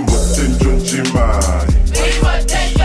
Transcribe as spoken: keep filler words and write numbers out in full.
you attention to mine.